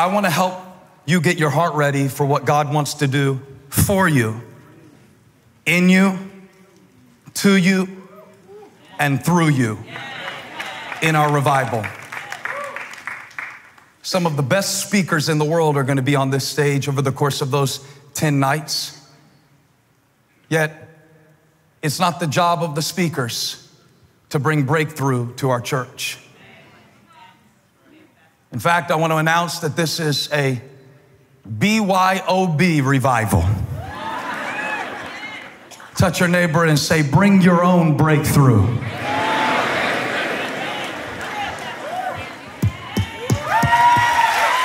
I want to help you get your heart ready for what God wants to do for you, in you, to you, and through you in our revival. Some of the best speakers in the world are going to be on this stage over the course of those 10 nights. Yet, it's not the job of the speakers to bring breakthrough to our church. In fact, I want to announce that this is a BYOB revival. Touch your neighbor and say, bring your own breakthrough.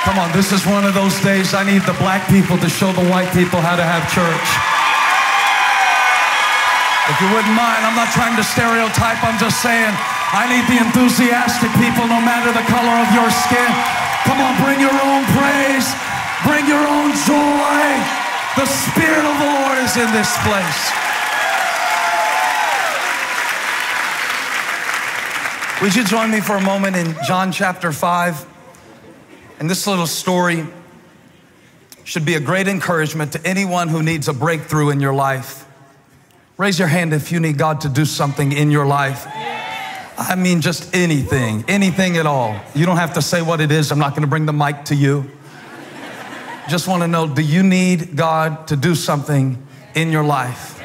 Come on, this is one of those days I need the black people to show the white people how to have church. If you wouldn't mind, I'm not trying to stereotype, I'm just saying I need the enthusiastic people no matter the color of your skin. Come on, bring your own praise, bring your own joy. The Spirit of the Lord is in this place. Would you join me for a moment in John chapter 5? And this little story should be a great encouragement to anyone who needs a breakthrough in your life. Raise your hand if you need God to do something in your life. I mean, just anything, anything at all. You don't have to say what it is. I'm not going to bring the mic to you. Just want to know, do you need God to do something in your life?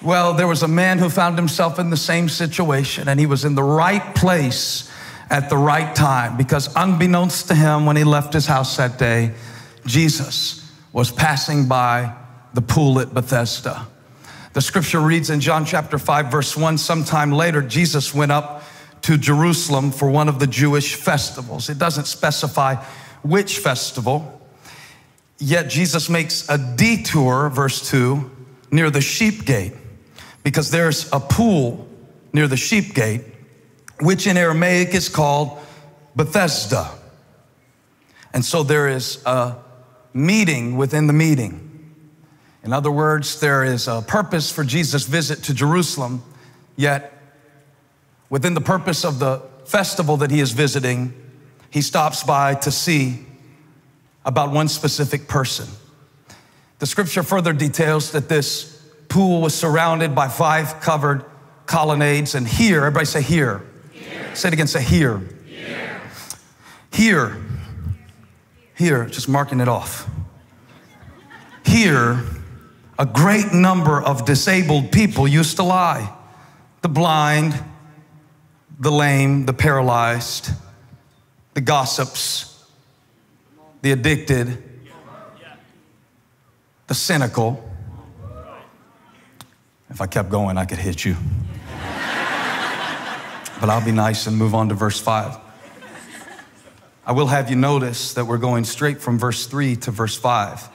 Well, there was a man who found himself in the same situation, and he was in the right place at the right time, because unbeknownst to him, when he left his house that day, Jesus was passing by the pool at Bethesda. The scripture reads in John chapter 5, verse 1, sometime later, Jesus went up to Jerusalem for one of the Jewish festivals. It doesn't specify which festival, yet Jesus makes a detour, verse 2, near the sheep gate, because there's a pool near the sheep gate, which in Aramaic is called Bethesda. And so there is a meeting within the meeting. In other words, there is a purpose for Jesus' visit to Jerusalem, yet within the purpose of the festival that he is visiting, he stops by to see about one specific person. The scripture further details that this pool was surrounded by 5 covered colonnades, and here, everybody say here. Here. Say it again, say here. Here. Here. Here, just marking it off. Here, a great number of disabled people used to lie. The blind, the lame, the paralyzed, the gossips, the addicted, the cynical. If I kept going, I could hit you. But I'll be nice and move on to verse 5. I will have you notice that we're going straight from verse 3 to verse 5.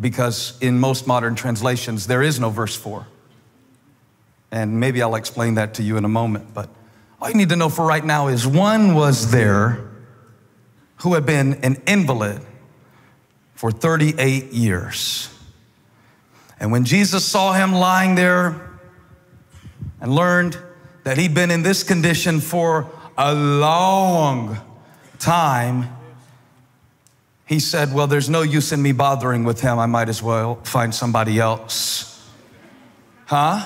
Because in most modern translations, there is no verse 4. And maybe I'll explain that to you in a moment, but all you need to know for right now is one was there who had been an invalid for 38 years. And when Jesus saw him lying there and learned that he'd been in this condition for a long time, he said, well, there's no use in me bothering with him. I might as well find somebody else. Huh?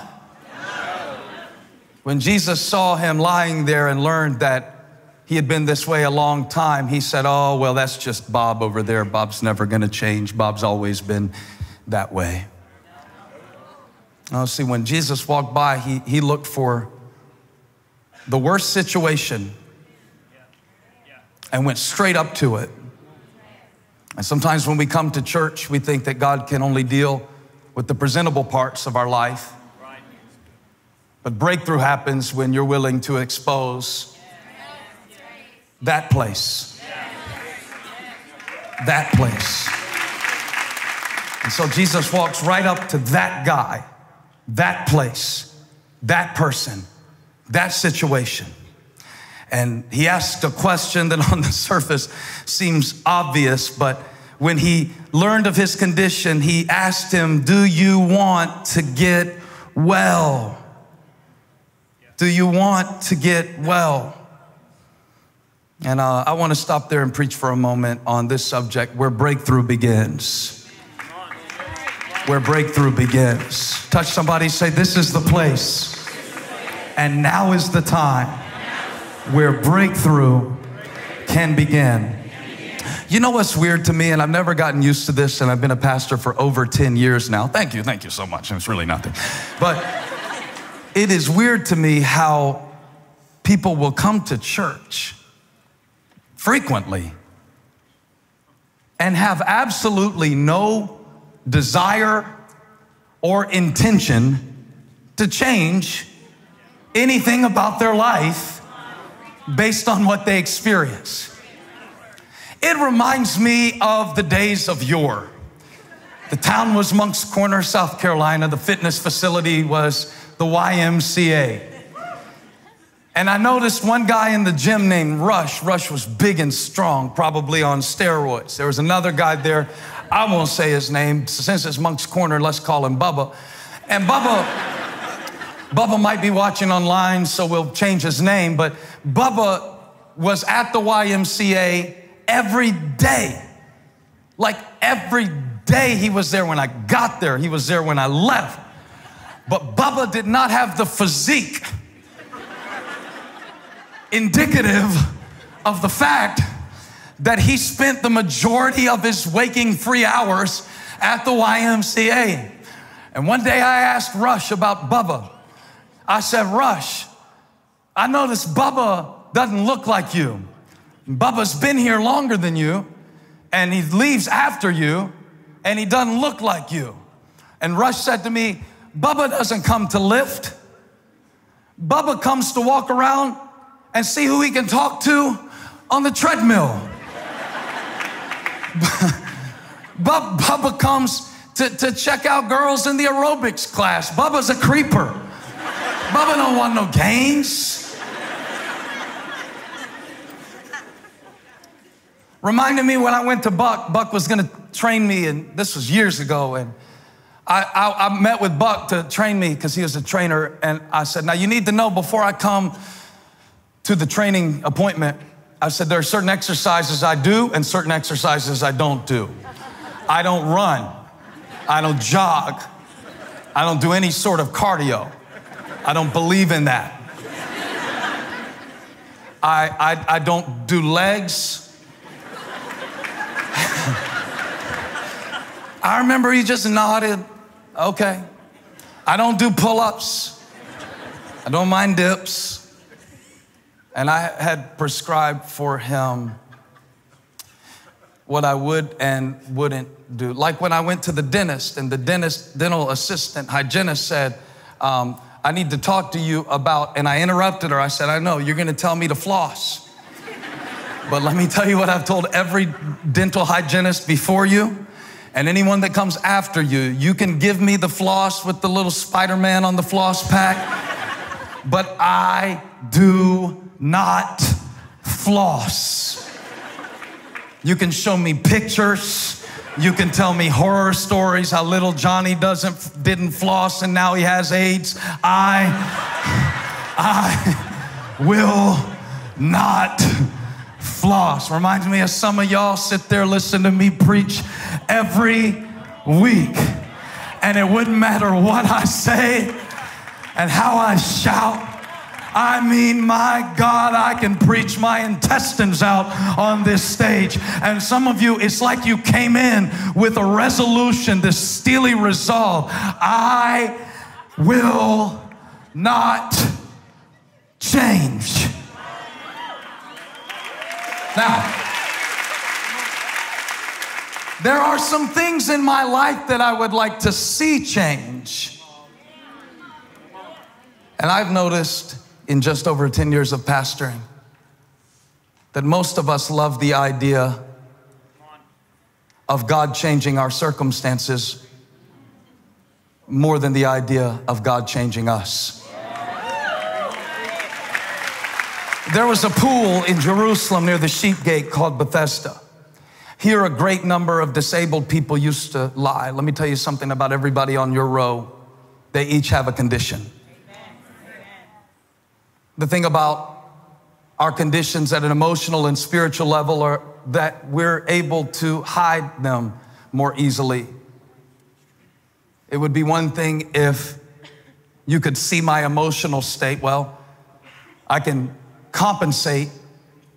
When Jesus saw him lying there and learned that he had been this way a long time, he said, oh, well, that's just Bob over there. Bob's never going to change. Bob's always been that way. Now, see, when Jesus walked by, he looked for the worst situation and went straight up to it. And sometimes when we come to church, we think that God can only deal with the presentable parts of our life. But breakthrough happens when you're willing to expose that place. That place. And so Jesus walks right up to that guy, that place, that person, that situation. And he asked a question that on the surface seems obvious, but when he learned of his condition, he asked him, do you want to get well? Do you want to get well? And I want to stop there and preach for a moment on this subject, where breakthrough begins. Where breakthrough begins. Touch somebody, say, this is the place. And now is the time where breakthrough can begin. You know what's weird to me, and I've never gotten used to this, and I've been a pastor for over 10 years now. Thank you so much. It's really nothing. But it is weird to me how people will come to church frequently and have absolutely no desire or intention to change anything about their life based on what they experience. It reminds me of the days of yore. The town was Moncks Corner, South Carolina. The fitness facility was the YMCA. And I noticed one guy in the gym named Rush. Rush was big and strong, probably on steroids. There was another guy there. I won't say his name. Since it's Moncks Corner, let's call him Bubba. And Bubba might be watching online, so we'll change his name. But Bubba was at the YMCA every day. Like every day he was there. When I got there, he was there when I left. But Bubba did not have the physique indicative of the fact that he spent the majority of his waking free hours at the YMCA. And one day I asked Rush about Bubba. I said, Rush, I noticed Bubba doesn't look like you. Bubba's been here longer than you, and he leaves after you, and he doesn't look like you. And Rush said to me, Bubba doesn't come to lift. Bubba comes to walk around and see who he can talk to on the treadmill. Bubba comes to check out girls in the aerobics class. Bubba's a creeper. Bubba don't want no games. Reminded me when I went to Buck. Buck was going to train me, and this was years ago. And I met with Buck to train me because he was a trainer. And I said, now you need to know before I come to the training appointment, I said, there are certain exercises I do and certain exercises I don't do. I don't run. I don't jog. I don't do any sort of cardio. I don't believe in that. I don't do legs. I remember he just nodded, okay. I don't do pull-ups. I don't mind dips. And I had prescribed for him what I would and wouldn't do. Like when I went to the dentist and the dental assistant, hygienist said, I need to talk to you about, and I interrupted her. I said, I know, you're gonna tell me to floss. But let me tell you what I've told every dental hygienist before you. And anyone that comes after you, you can give me the floss with the little Spider-Man on the floss pack, but I do not floss. You can show me pictures. You can tell me horror stories, how little Johnny didn't floss and now he has AIDS. I will not floss. Reminds me of some of y'all sit there, listen to me preach every week. And it wouldn't matter what I say and how I shout. I mean, my God, I can preach my intestines out on this stage. And some of you, it's like you came in with a resolution, this steely resolve. I will not change. Now, there are some things in my life that I would like to see change. And I've noticed in just over 10 years of pastoring that most of us love the idea of God changing our circumstances more than the idea of God changing us. There was a pool in Jerusalem near the sheep gate called Bethesda. Here, a great number of disabled people used to lie. Let me tell you something about everybody on your row. They each have a condition. The thing about Our conditions at an emotional and spiritual level are that we're able to hide them more easily. It would be one thing if you could see my emotional state. Well, I can compensate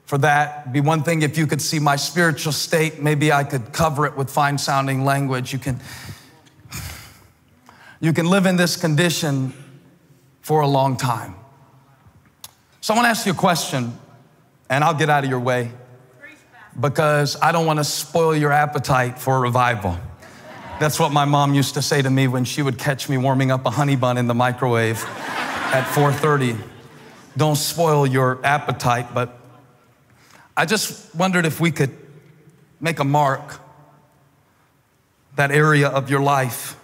for that. It'd be one thing if you could see my spiritual state. Maybe I could cover it with fine-sounding language. You can live in this condition for a long time. So I want to ask you a question, and I'll get out of your way because I don't want to spoil your appetite for revival. That's what my mom used to say to me when she would catch me warming up a honey bun in the microwave at 4:30. Don't spoil your appetite, but I just wondered if we could make a mark, that area of your life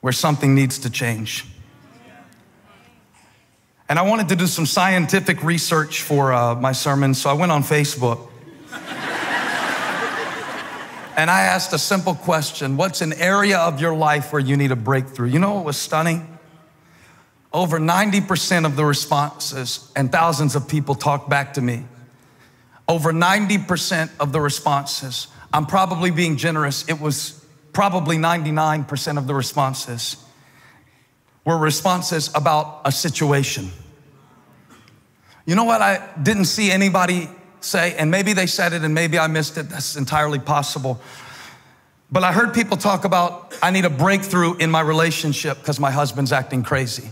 where something needs to change. And I wanted to do some scientific research for my sermon, so I went on Facebook. And I asked a simple question: what's an area of your life where you need a breakthrough? You know what was stunning? Over 90% of the responses, and thousands of people talked back to me. Over 90% of the responses, I'm probably being generous, it was probably 99% of the responses were responses about a situation. You know what? I didn't see anybody say, and maybe they said it and maybe I missed it, that's entirely possible. But I heard people talk about, I need a breakthrough in my relationship because my husband's acting crazy.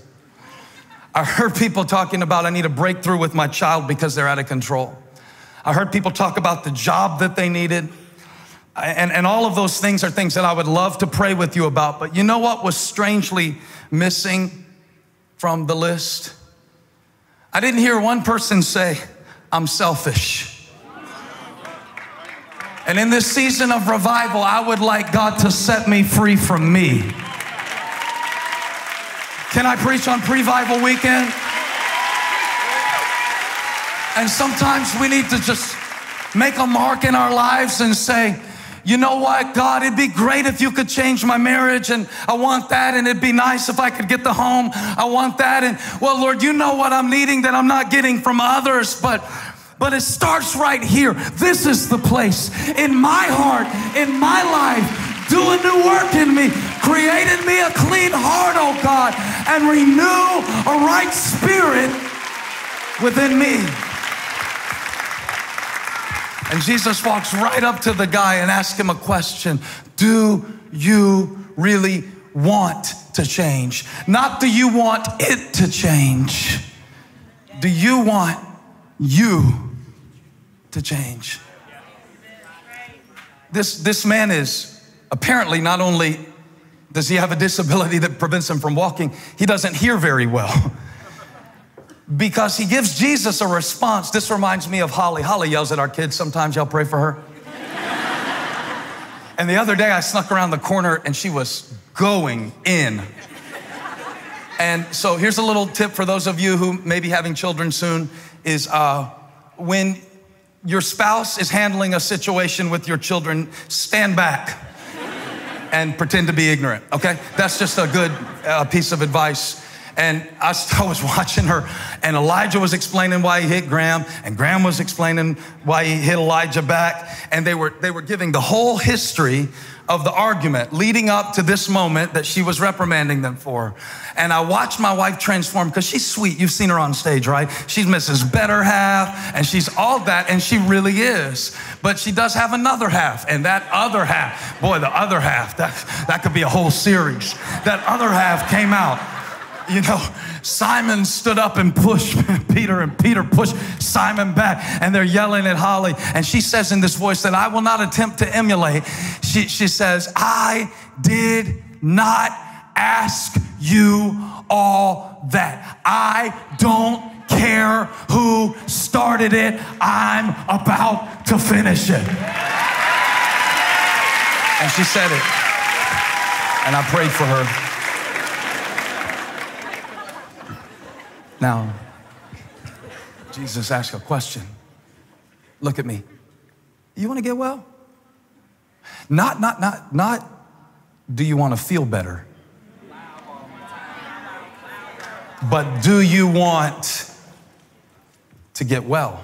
I heard people talking about, I need a breakthrough with my child because they're out of control. I heard people talk about the job that they needed. And all of those things are things that I would love to pray with you about. But you know what was strangely missing from the list? I didn't hear one person say, I'm selfish. And in this season of revival, I would like God to set me free from me. Can I preach on Pre-Vival Weekend? And sometimes we need to just make a mark in our lives and say, you know what, God, it'd be great if you could change my marriage, and I want that, and it'd be nice if I could get the home. I want that, and well, Lord, you know what I'm needing that I'm not getting from others, but it starts right here. This is the place. In my heart, in my life, do a new work in me. Create in me a clean heart, oh God, and renew a right spirit within me. And Jesus walks right up to the guy and asks him a question. Do you really want to change? Not do you want it to change. Do you want you to change? This man is apparently, not only does he have a disability that prevents him from walking, he doesn't hear very well. Because he gives Jesus a response. This reminds me of Holly. Holly yells at our kids sometimes. Y'all pray for her. And the other day I snuck around the corner and she was going in. And so here's a little tip for those of you who may be having children soon, is when your spouse is handling a situation with your children, stand back and pretend to be ignorant, okay? That's just a good piece of advice. And I was watching her, and Elijah was explaining why he hit Graham, and Graham was explaining why he hit Elijah back. And they were giving the whole history of the argument leading up to this moment that she was reprimanding them for. And I watched my wife transform, because she's sweet. You've seen her on stage, right? She's Mrs. Better Half, and she's all that, and she really is. But she does have another half, and that other half, boy, the other half, that could be a whole series. That other half came out. You know, Simon stood up and pushed Peter, and Peter pushed Simon back, and they're yelling at Holly. And she says in this voice that I will not attempt to emulate. She says, I did not ask you all that. I don't care who started it. I'm about to finish it. And she said it. And I prayed for her. Now, Jesus asked a question. Look at me. You want to get well? Not, do you want to feel better? But do you want to get well.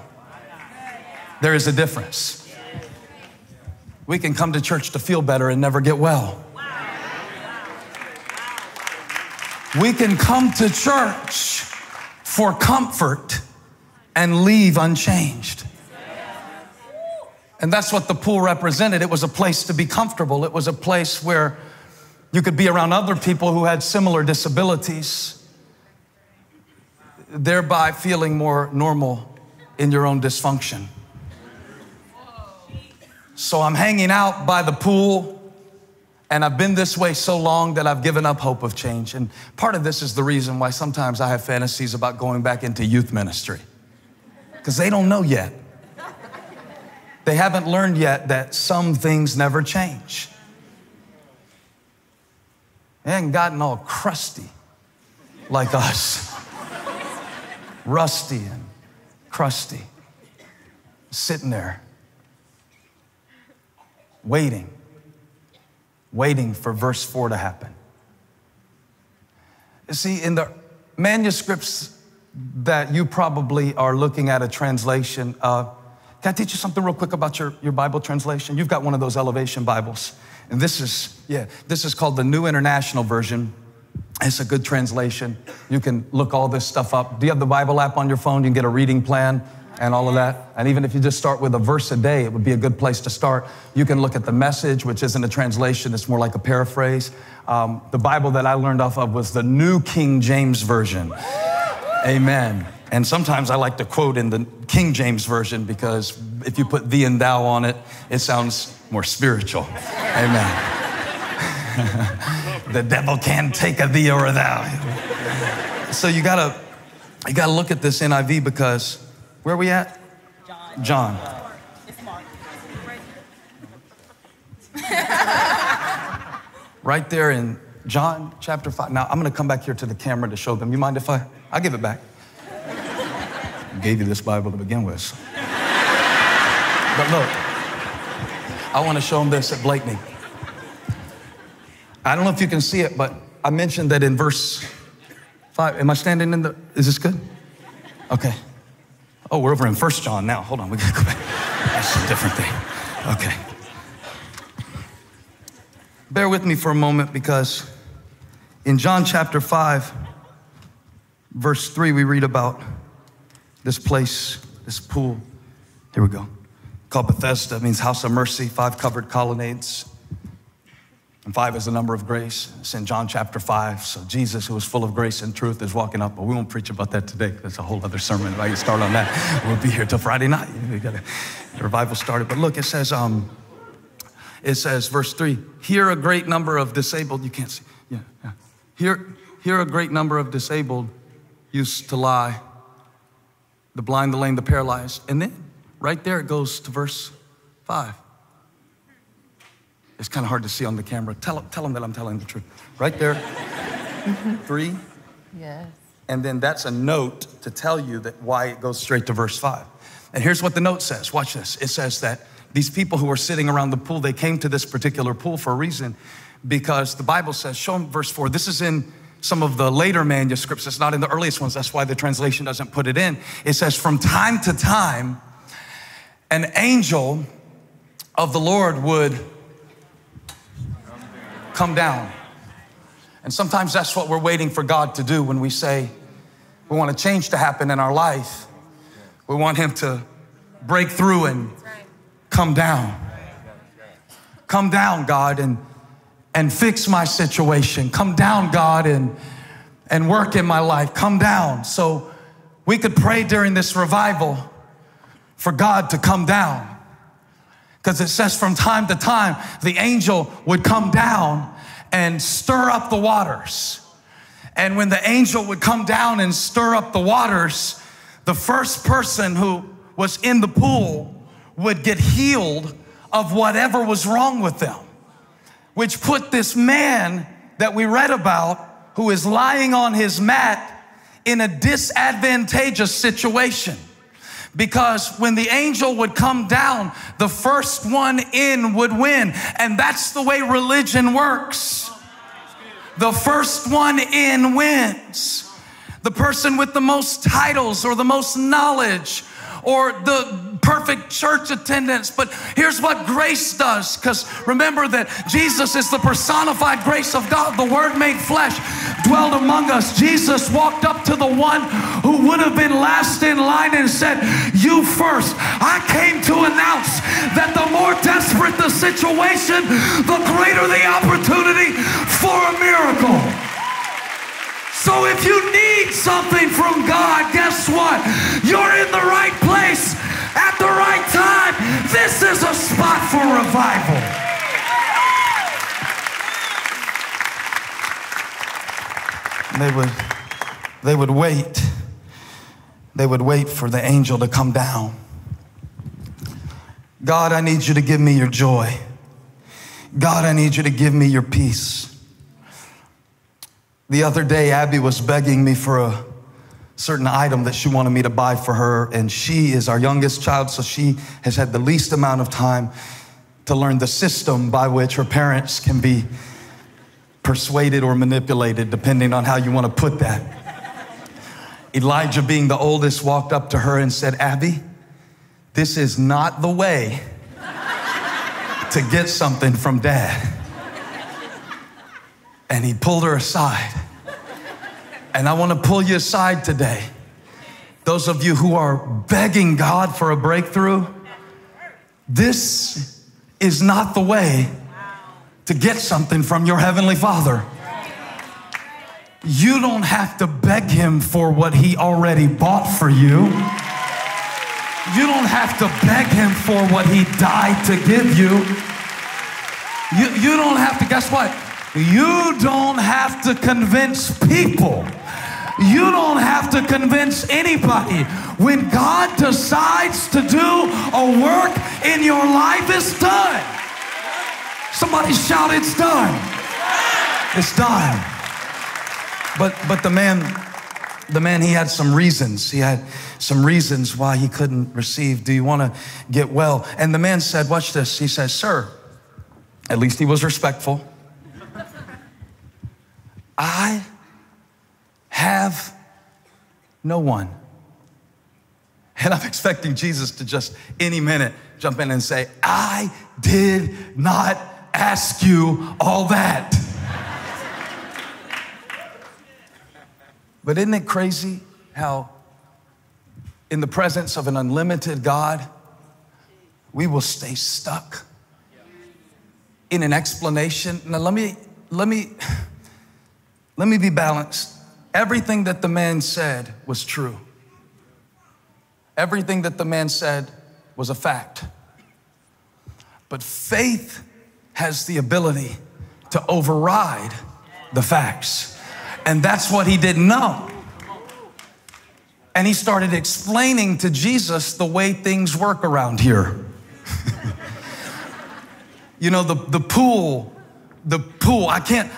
There is a difference. We can come to church to feel better and never get well. We can come to church for comfort and leave unchanged. And that's what the pool represented. It was a place to be comfortable. It was a place where you could be around other people who had similar disabilities, thereby feeling more normal in your own dysfunction. So I'm hanging out by the pool, and I've been this way so long that I've given up hope of change. And part of this is the reason why sometimes I have fantasies about going back into youth ministry, because they don't know yet. They haven't learned yet that some things never change. They haven't gotten all crusty like us. Rusty and crusty. Sitting there, waiting for verse 4 to happen. You see, in the manuscripts that you probably are looking at a translation of, can I teach you something real quick about your Bible translation? You've got one of those Elevation Bibles. And this is called the New International Version. It's a good translation. You can look all this stuff up. Do you have the Bible app on your phone? You can get a reading plan and all of that. And even if you just start with a verse a day, it would be a good place to start. You can look at the Message, which isn't a translation. It's more like a paraphrase. The Bible that I learned off of was the New King James Version. Amen. And sometimes I like to quote in the King James Version, because if you put thee and thou on it, it sounds more spiritual. Amen. The devil can take a thee or a thou. So you gotta look at this NIV, because where are we at? John. It's Mark. Right there in John chapter 5. Now I'm gonna come back here to the camera to show them. You mind if I'll give it back? Gave you this Bible to begin with. But look, I want to show them this at Blakeney. I don't know if you can see it, but I mentioned that in verse 5. Am I standing in the, is this good? Okay. Oh, we're over in 1 John now. Hold on, we gotta go back. That's a different thing. Okay. Bear with me for a moment, because in John chapter 5, verse 3, we read about this place, this pool, here we go, called Bethesda. It means house of mercy, 5 covered colonnades. And 5 is the number of grace. It's in John chapter 5. So Jesus, who was full of grace and truth, is walking up. But we won't preach about that today. That's a whole other sermon. If I can start on that, we'll be here till Friday night. We got the revival started. But look, it says, verse 3, here a great number of disabled, you can't see. Yeah. Here a great number of disabled used to lie. The blind, the lame, the paralyzed. And then right there, it goes to verse 5. It's kind of hard to see on the camera. Tell them that I'm telling the truth. Right there, 3. Yes. And then that's a note to tell you that why it goes straight to verse 5. And here's what the note says. Watch this. It says that these people who were sitting around the pool, they came to this particular pool for a reason, because the Bible says, show them verse 4. This is in some of the later manuscripts. It's not in the earliest ones. That's why the translation doesn't put it in. It says, from time to time, an angel of the Lord would come down. And sometimes that's what we're waiting for God to do when we say we want a change to happen in our life. We want him to break through and come down. Come down, God, and fix my situation. Come down, God, and work in my life. Come down. So we could pray during this revival for God to come down, because it says from time to time, the angel would come down and stir up the waters. And when the angel would come down and stir up the waters, the first person who was in the pool would get healed of whatever was wrong with them, which put this man that we read about, who is lying on his mat, in a disadvantageous situation. Because when the angel would come down, the first one in would win. And that's the way religion works. The first one in wins. the person with the most titles or the most knowledge or the perfect church attendance. But here's what grace does, because remember that Jesus is the personified grace of God. The Word made flesh dwelled among us. Jesus walked up to the one who would have been last in line and said, "You first. I came to announce that the more desperate the situation, the greater the opportunity for a miracle." So if you need something from God, guess what? You're in the right place at the right time. This is a spot for revival. And they would wait. They would wait for the angel to come down. God, I need you to give me your joy. God, I need you to give me your peace. The other day, Abby was begging me for a certain item that she wanted me to buy for her, and she is our youngest child, so she has had the least amount of time to learn the system by which her parents can be persuaded or manipulated, depending on how you want to put that. Elijah, being the oldest, walked up to her and said, "Abby, this is not the way to get something from Dad." And he pulled her aside. And I want to pull you aside today. Those of you who are begging God for a breakthrough, this is not the way to get something from your Heavenly Father. You don't have to beg Him for what He already bought for you. You don't have to beg Him for what He died to give you. You don't have to, guess what? You don't have to convince people. You don't have to convince anybody. When God decides to do a work in your life, it's done. Somebody shout, "It's done." It's done. But the man, he had some reasons. He had some reasons why he couldn't receive. "Do you want to get well?" And the man said, watch this. He says, "Sir," at least he was respectful, "I have no one." And I'm expecting Jesus to just any minute jump in and say, "I did not ask you all that." But isn't it crazy how in the presence of an unlimited God, we will stay stuck in an explanation? Now, let me be balanced. Everything that the man said was true. Everything that the man said was a fact. But faith has the ability to override the facts. And that's what he didn't know. And he started explaining to Jesus the way things work around here. You know, the pool,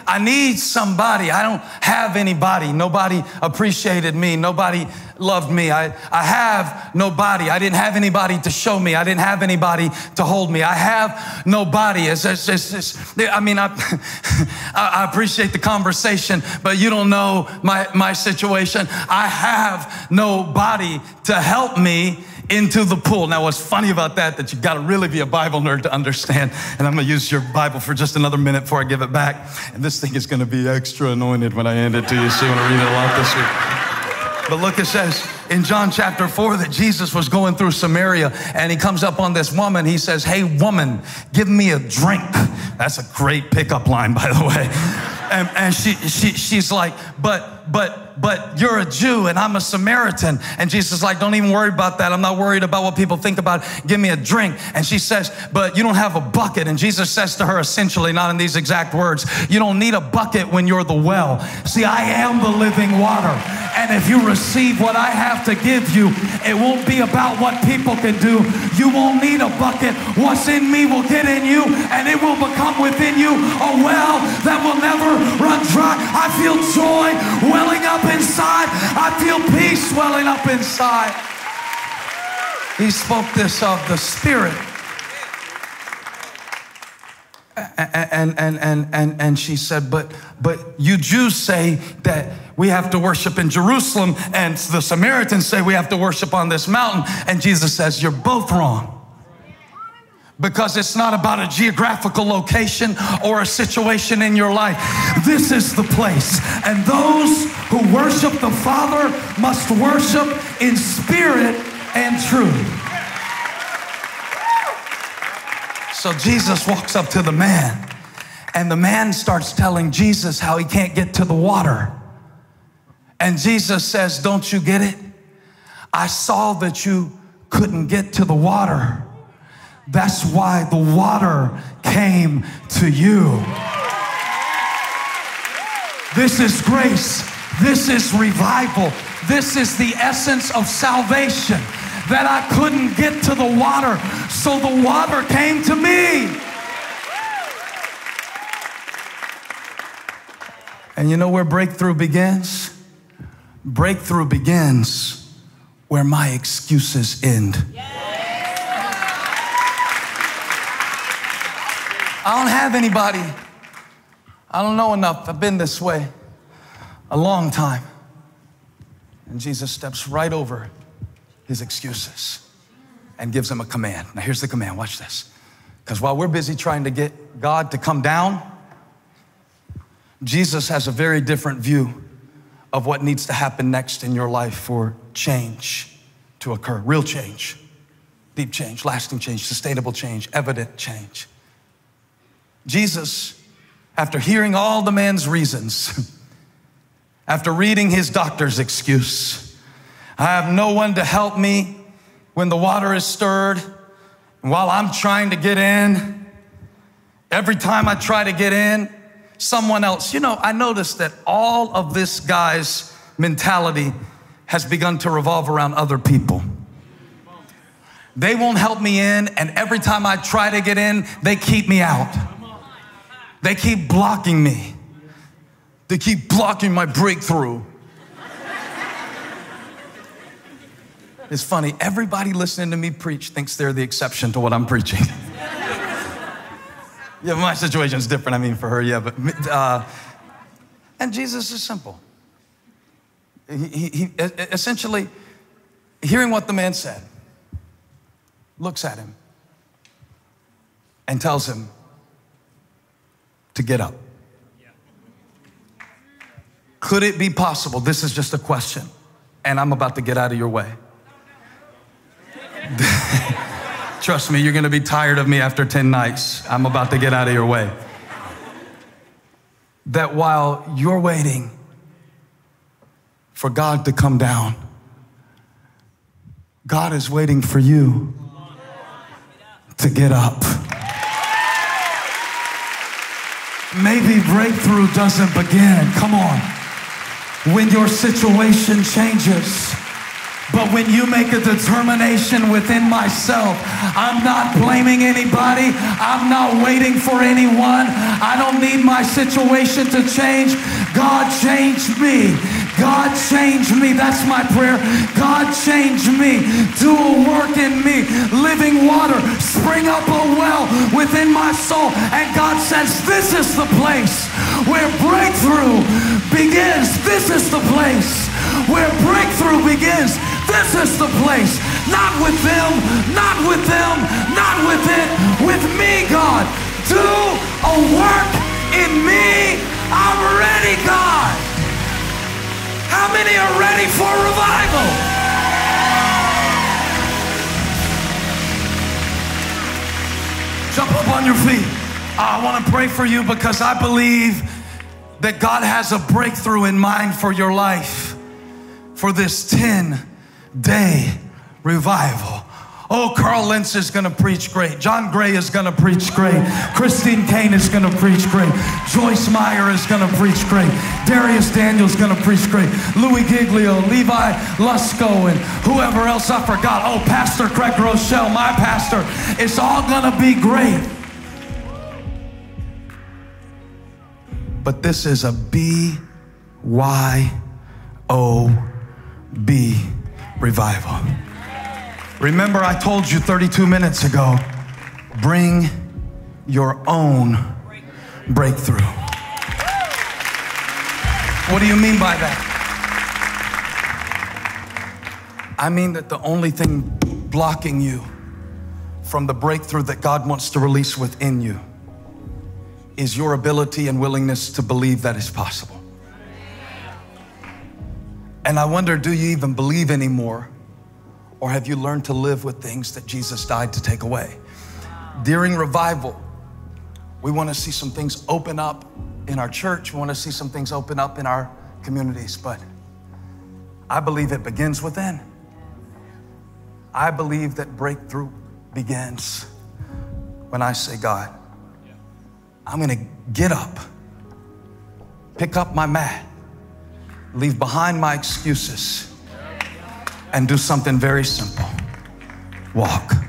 I need somebody. I don't have anybody. Nobody appreciated me. Nobody loved me. I have nobody. I didn't have anybody to show me. I didn't have anybody to hold me. I have nobody. I appreciate the conversation, but you don't know my situation. I have nobody to help me into the pool. Now, what's funny about that you gotta really be a Bible nerd to understand, and I'm gonna use your Bible for just another minute before I give it back, and this thing is gonna be extra anointed when I hand it to you, so you wanna read it a lot this week. But look, it says in John chapter 4 that Jesus was going through Samaria, and He comes up on this woman. He says, "Hey woman, give me a drink." That's a great pickup line, by the way. And she's like, but you're a Jew and I'm a Samaritan. And Jesus is like, "Don't even worry about that. I'm not worried about what people think about it. Give me a drink." And she says, "But you don't have a bucket." And Jesus says to her, essentially, not in these exact words, "You don't need a bucket when you're the well. See, I am the living water. And if you receive what I have to give you, it won't be about what people can do. You won't need a bucket. What's in me will get in you, and it will become within you a well that will never run dry." I feel joy welling up inside. I feel peace welling up inside. He spoke this of the Spirit. And she said, but you Jews say that we have to worship in Jerusalem, and the Samaritans say we have to worship on this mountain. And Jesus says, you're both wrong. Because it's not about a geographical location or a situation in your life. This is the place. And those who worship the Father must worship in spirit and truth. So Jesus walks up to the man, and the man starts telling Jesus how he can't get to the water. And Jesus says, don't you get it? I saw that you couldn't get to the water. That's why the water came to you. This is grace. This is revival. This is the essence of salvation, that I couldn't get to the water, so the water came to me. And you know where breakthrough begins? Breakthrough begins where my excuses end. I don't have anybody. I don't know enough. I've been this way a long time. And Jesus steps right over his excuses and gives him a command. Now here's the command, watch this. Because while we're busy trying to get God to come down, Jesus has a very different view of what needs to happen next in your life for change to occur. Real change, deep change, lasting change, sustainable change, evident change. Jesus, after hearing all the man's reasons, after reading his doctor's excuse, I have no one to help me when the water is stirred, and while I'm trying to get in, every time I try to get in, someone else. You know, I noticed that all of this guy's mentality has begun to revolve around other people. They won't help me in, and every time I try to get in, they keep me out. They keep blocking me. They keep blocking my breakthrough. It's funny, everybody listening to me preach thinks they're the exception to what I'm preaching. Yeah, my situation's different, I mean, for her, yeah, but... and Jesus is simple. He essentially, hearing what the man said, looks at him and tells him to get up. Could it be possible? This is just a question, and I'm about to get out of your way. Trust me, you're going to be tired of me after 10 nights. I'm about to get out of your way. That while you're waiting for God to come down, God is waiting for you to get up. Maybe breakthrough doesn't begin, come on, when your situation changes. But when you make a determination within myself, I'm not blaming anybody. I'm not waiting for anyone. I don't need my situation to change. God, change me. God, change me. That's my prayer. God, change me. Do a work in me. Living water. Spring up a well within my soul. And God says, this is the place where breakthrough begins. This is the place where breakthrough begins. This is the place. Not with them, not with them, not with it, with me, God. Do a work in me. I'm ready, God. How many are ready for revival? Jump up on your feet. I want to pray for you because I believe that God has a breakthrough in mind for your life for this 10-day revival. Oh, Carl Lentz is going to preach great. John Gray is going to preach great. Christine Caine is going to preach great. Joyce Meyer is going to preach great. Darius Daniels is going to preach great. Louis Giglio, Levi Lusko, and whoever else I forgot. Oh, Pastor Craig Groeschel, my pastor. It's all going to be great. But this is a BYOB revival. Remember, I told you 32 minutes ago, bring your own breakthrough. What do you mean by that? I mean that the only thing blocking you from the breakthrough that God wants to release within you is your ability and willingness to believe that is possible. And I wonder, do you even believe anymore? Or have you learned to live with things that Jesus died to take away? During revival, we want to see some things open up in our church. We want to see some things open up in our communities. But I believe it begins within. I believe that breakthrough begins when I say, God, I'm going to get up, pick up my mat, leave behind my excuses, and do something very simple. Walk.